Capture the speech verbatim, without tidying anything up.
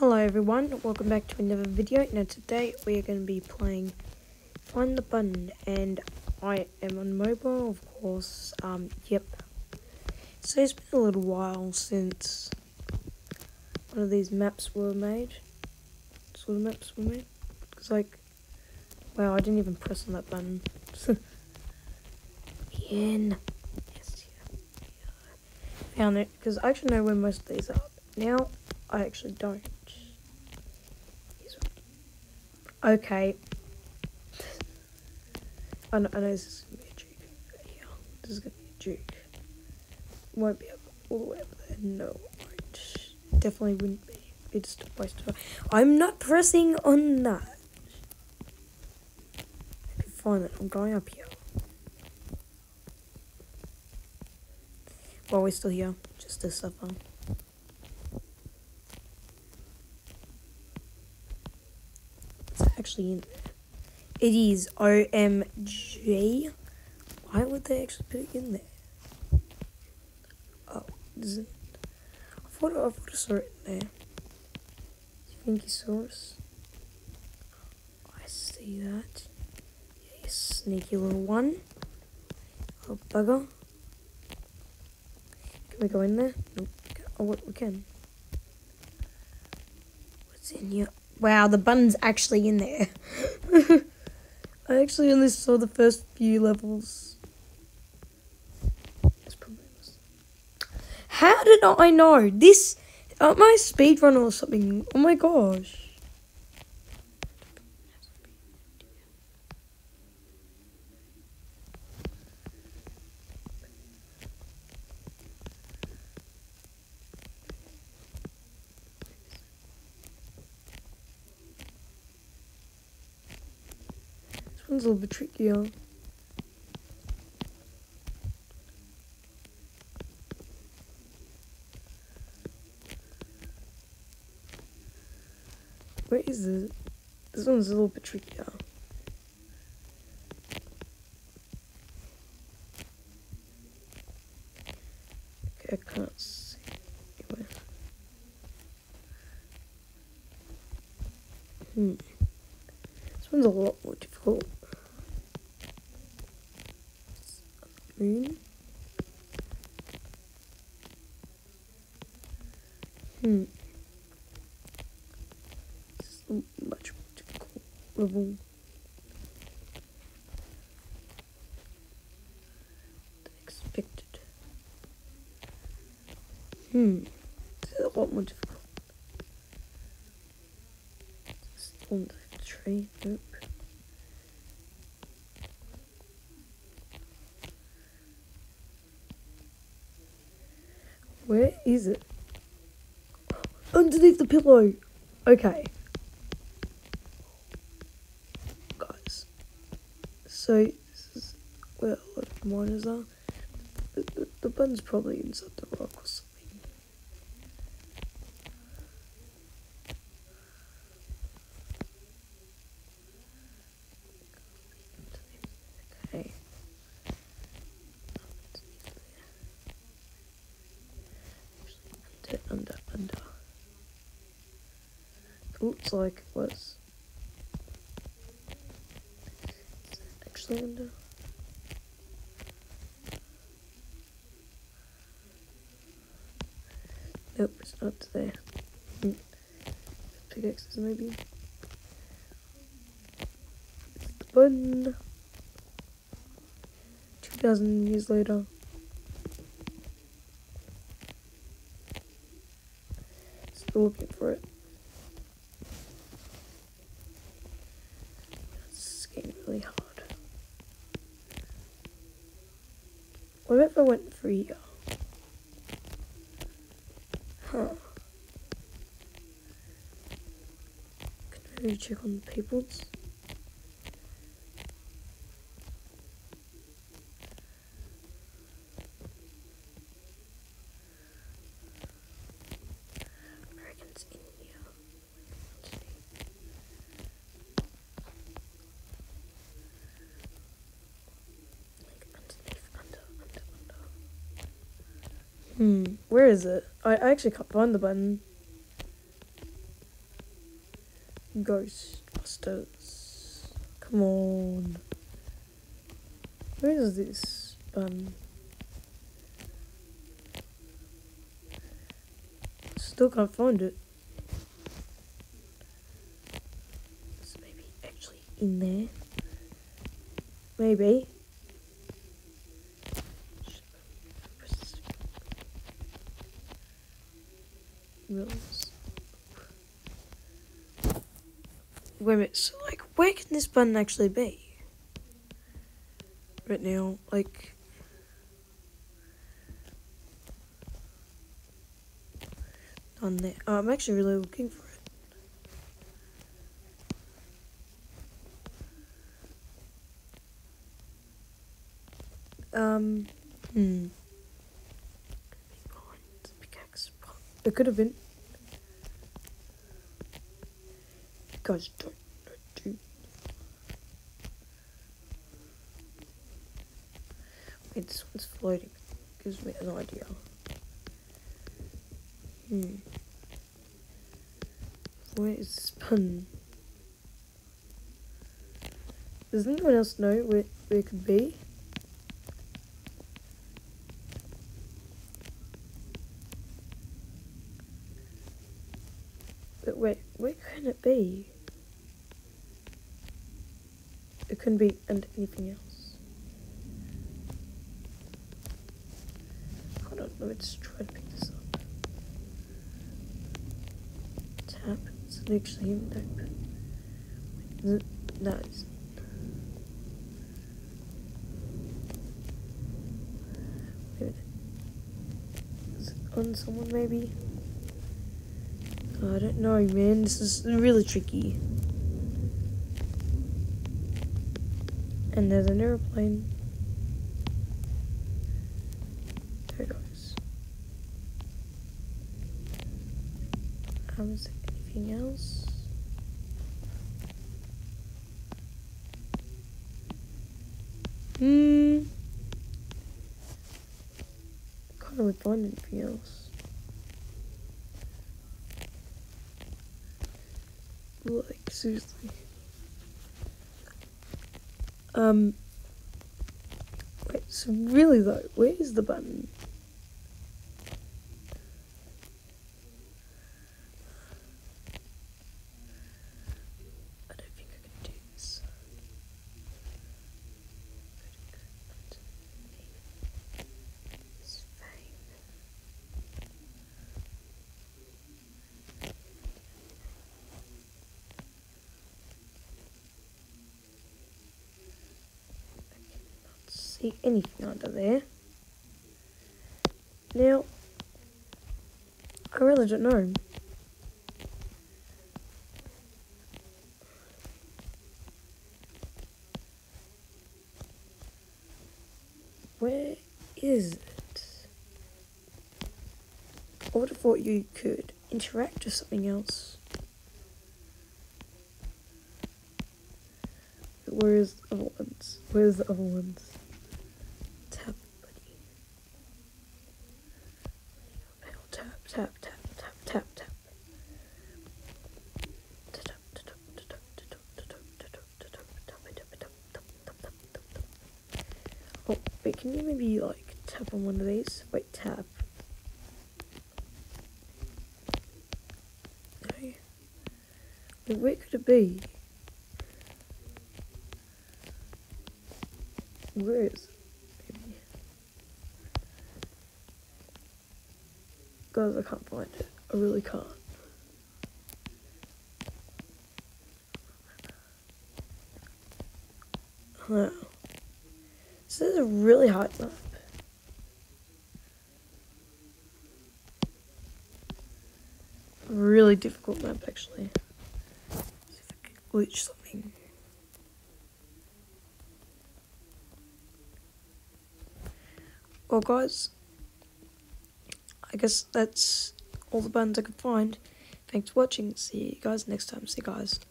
Hello everyone, welcome back to another video. Now today we are going to be playing Find the Button, and I am on mobile, of course. Um, yep. So it's been a little while since one of these maps were made. Sort of maps were made. Because, like, wow, I didn't even press on that button. In. Yes, yeah, yeah. Found it, because I actually know where most of these are. Now, I actually don't. Okay. I know, I know this is going to be a juke. Yeah, this is going to be a juke. Won't be up all the way up there. No, it won't. Definitely wouldn't be. It's just a waste of time. I'm not pressing on that. I can find it. I'm going up here. While we're still here, just this up on. Actually in there. It is O M G. Why would they actually put it in there? Oh, is it? I thought I thought I saw it in there. Stinky-saurus. I see that. Yeah, you sneaky little one. Oh, bugger. Can we go in there? Nope. Oh, what we can. What's in here? Wow, the button's actually in there. I actually only saw the first few levels. That's probably how did I know? This, aren't my speedrun or something? Oh my gosh. One's a little bit trickier. Where is it? This one's a little bit trickier. Okay, I can't see. Anyway. Hmm. This one's a lot more difficult. Moon. Hmm. This is much more difficult level. Than expected. Hmm. This is a lot more difficult. This is on the tree. Nope. Where is it? Underneath the pillow. Okay. Guys. So, this is where a lot of miners are. The, the, the bun's probably inside the rock or something. Okay. Under, under. It looks like it was. Is it actually under? Nope, it's not there. Mm. Pickaxes, maybe. It's the button. two thousand years later. Looking for it. It's getting really hard. What if I went for here? Huh. Can I really check on the peoples? Hmm, where is it? I, I actually can't find the button. Ghostbusters. Come on. Where is this? Um. Still can't find it. It's maybe actually in there. Maybe. Rules. Wait a minute, so like where can this button actually be? Right now, like on there. Oh, I'm actually really looking for it. Um hmm. It could have been. You guys don't know, do. Wait, this one's floating. Gives me an idea. Hmm. Where is this button? Does anyone else know where, where it could be? Wait, where can it be? It couldn't be under anything else. Hold on, let's try to pick this up. Tap, it's actually in there. Wait, no, it's wait a minute. Is it on someone maybe? I don't know, man. This is really tricky. And there's an airplane. There it goes. Um, is there anything else? Hmm. I can't really find anything else. Like, seriously. Um. Wait, so really though, where is the button? I don't think I can do this. This thing. See anything under there. Now, I really don't know. Where is it? I would have thought you could interact with something else. But where is the other ones? Where is the other ones? Tap, tap, tap, tap, tap. Oh, wait, can you maybe, like, tap on one of these? Wait, tap. No. Wait, where could it be? Where is it? Guys, I can't find it. I really can't. Wow. So this is a really hard map. A really difficult map, actually. Let's see if I can glitch something. Well, guys, I guess that's all the buttons I could find. Thanks for watching. See you guys next time. See you guys.